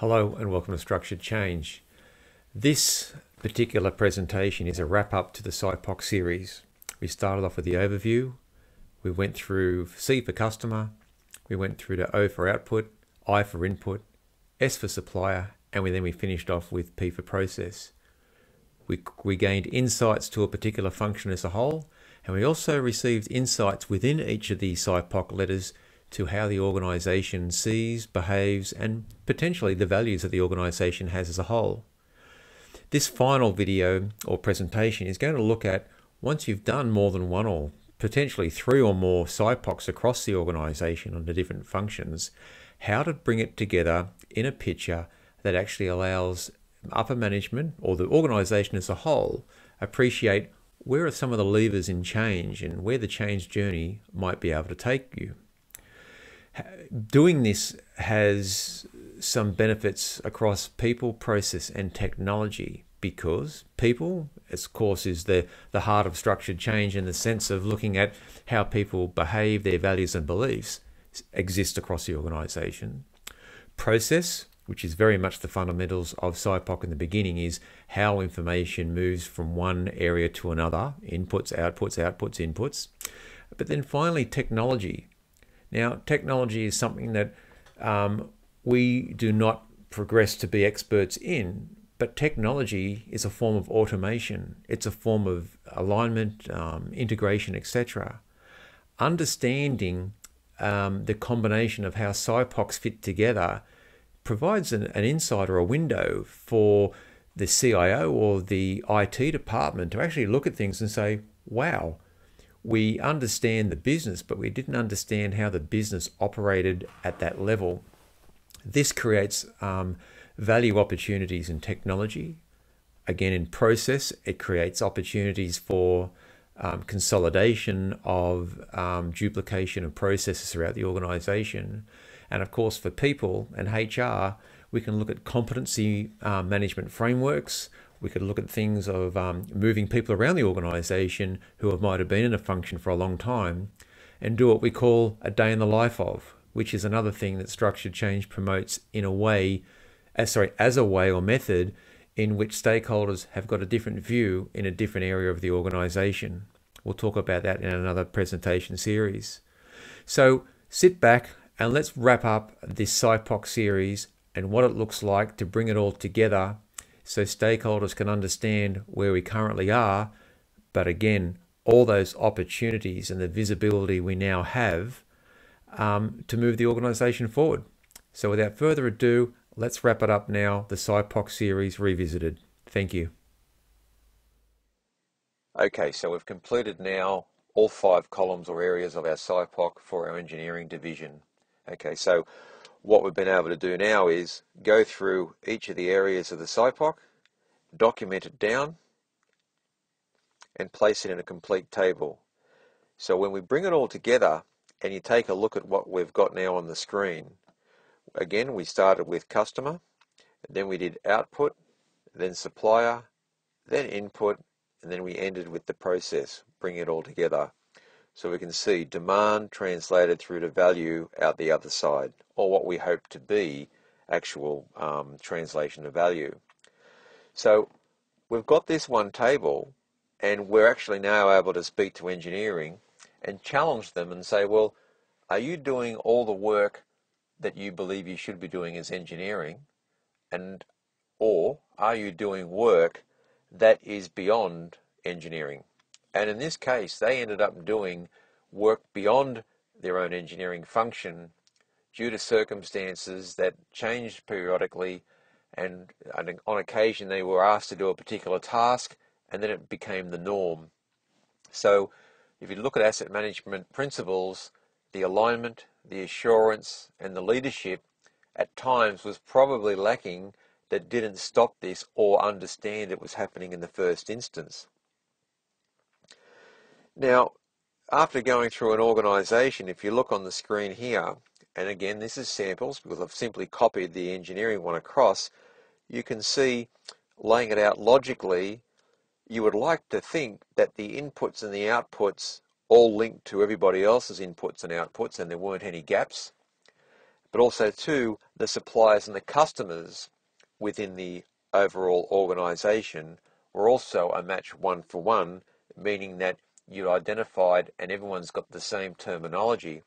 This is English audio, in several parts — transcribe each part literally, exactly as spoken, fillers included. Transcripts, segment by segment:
Hello and welcome to Structured Change. This particular presentation is a wrap-up to the S I P O C series. We started off with the overview, we went through C for customer, we went through to O for output, I for input, S for supplier, and we, then we finished off with P for process. We, we gained insights to a particular function as a whole, and we also received insights within each of the S I P O C letters to how the organization sees, behaves, and potentially the values that the organization has as a whole. This final video or presentation is going to look at, once you've done more than one or potentially three or more S I P O Cs across the organization under different functions, how to bring it together in a picture that actually allows upper management or the organization as a whole appreciate where are some of the levers in change and where the change journey might be able to take you. Doing this has some benefits across people, process, and technology, because people, of course, is the, the heart of structured change in the sense of looking at how people behave, their values and beliefs exist across the organization. Process, which is very much the fundamentals of S I P O C in the beginning, is how information moves from one area to another, inputs, outputs, outputs, inputs. But then finally, technology. Now, technology is something that um, we do not progress to be experts in, but technology is a form of automation. It's a form of alignment, um, integration, et cetera. Understanding um, the combination of how S I P O Cs fit together provides an, an insight or a window for the C I O or the I T department to actually look at things and say, wow, we understand the business, but we didn't understand how the business operated at that level. This creates um, value opportunities in technology. Again, in process, it creates opportunities for um, consolidation of um, duplication of processes throughout the organization. And of course, for people and H R, we can look at competency uh, management frameworks. We could look at things of um, moving people around the organization who have, might have been in a function for a long time, and do what we call a day in the life of, which is another thing that structured change promotes in a way, as, sorry, as a way or method in which stakeholders have got a different view in a different area of the organization. We'll talk about that in another presentation series. So sit back and let's wrap up this S I P O C series and what it looks like to bring it all together so stakeholders can understand where we currently are, but again, all those opportunities and the visibility we now have um, to move the organization forward. So without further ado, let's wrap it up now, the S I P O C series revisited. Thank you. Okay, so we've completed now all five columns or areas of our S I P O C for our engineering division. Okay, so what we've been able to do now is go through each of the areas of the S I P O C, document it down, and place it in a complete table. So when we bring it all together and you take a look at what we've got now on the screen, again, we started with customer, then we did output, then supplier, then input, and then we ended with the process, bring it all together. So we can see demand translated through to value out the other side, or what we hope to be actual um, translation of value. So we've got this one table, and we're actually now able to speak to engineering and challenge them and say, well, are you doing all the work that you believe you should be doing as engineering, and or are you doing work that is beyond engineering? And in this case, they ended up doing work beyond their own engineering function due to circumstances that changed periodically, and on occasion they were asked to do a particular task and then it became the norm. So if you look at asset management principles, the alignment, the assurance and the leadership at times was probably lacking, that didn't stop this or understand it was happening in the first instance. Now, after going through an organization, if you look on the screen here, and again, this is samples because I've simply copied the engineering one across, you can see, laying it out logically, you would like to think that the inputs and the outputs all linked to everybody else's inputs and outputs, and there weren't any gaps. but also to the suppliers and the customers within the overall organization were also a match one for one, meaning that you identified and everyone's got the same terminology.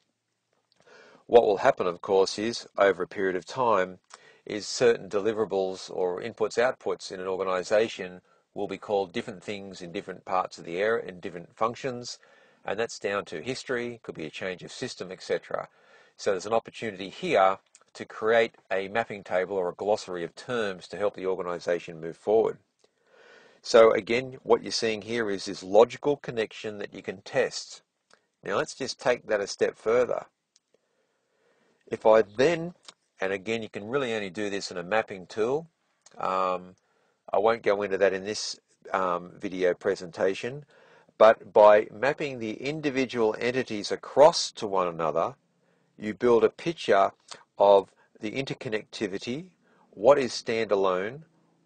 What will happen, of course, is over a period of time is certain deliverables or inputs, outputs in an organization will be called different things in different parts of the area, in different functions, and that's down to history, could be a change of system, et cetera. So there's an opportunity here to create a mapping table or a glossary of terms to help the organization move forward. So again, what you're seeing here is this logical connection that you can test. Now let's just take that a step further. If I then, and again, you can really only do this in a mapping tool. Um, I won't go into that in this um, video presentation, but by mapping the individual entities across to one another, you build a picture of the interconnectivity, what is standalone,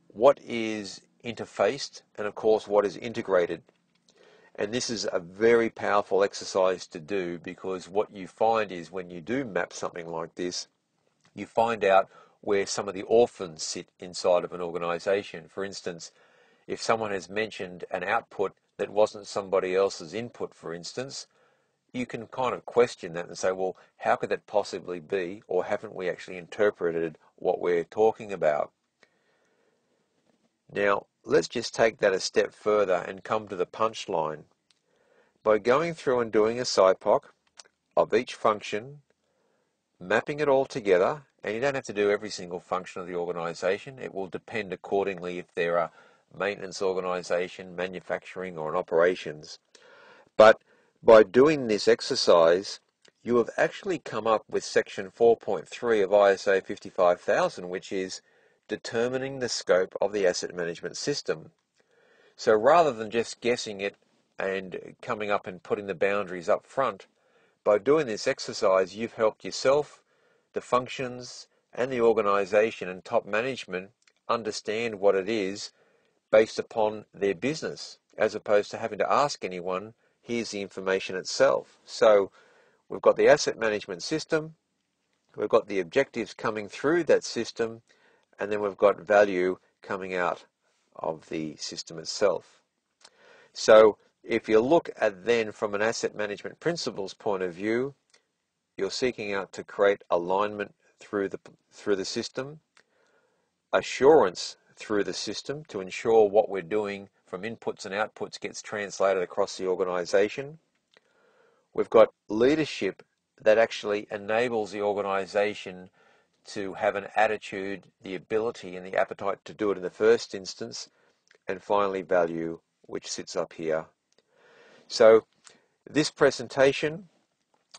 what is interfaced, and of course what is integrated. And this is a very powerful exercise to do, because what you find is when you do map something like this, you find out where some of the orphans sit inside of an organization. For instance, if someone has mentioned an output that wasn't somebody else's input, for instance, you can kind of question that and say, well, how could that possibly be, or haven't we actually interpreted what we're talking about? Now, let's just take that a step further and come to the punchline. By going through and doing a SIPOC of each function, mapping it all together, and you don't have to do every single function of the organisation. It will depend accordingly if there are maintenance organisation, manufacturing, or an operations. But by doing this exercise, you have actually come up with section four point three of I S A fifty-five thousand, which is determining the scope of the asset management system. So rather than just guessing it and coming up and putting the boundaries up front, by doing this exercise, you've helped yourself, the functions, and the organisation and top management understand what it is based upon their business, as opposed to having to ask anyone, here's the information itself. So we've got the asset management system, we've got the objectives coming through that system, and then we've got value coming out of the system itself. So if you look at then from an asset management principles point of view, you're seeking out to create alignment through the, through the system, assurance through the system to ensure what we're doing from inputs and outputs gets translated across the organization. We've got leadership that actually enables the organization to have an attitude, the ability and the appetite to do it in the first instance, and finally value, which sits up here. So this presentation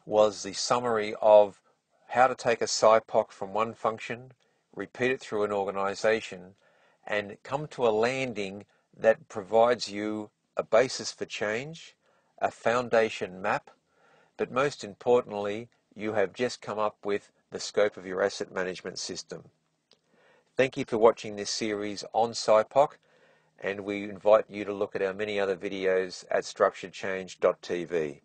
was the summary of how to take a SIPOC from one function, repeat it through an organisation, and come to a landing that provides you a basis for change, a foundation map, but most importantly, you have just come up with the scope of your asset management system. Thank you for watching this series on SIPOC, and we invite you to look at our many other videos at structured change dot T V.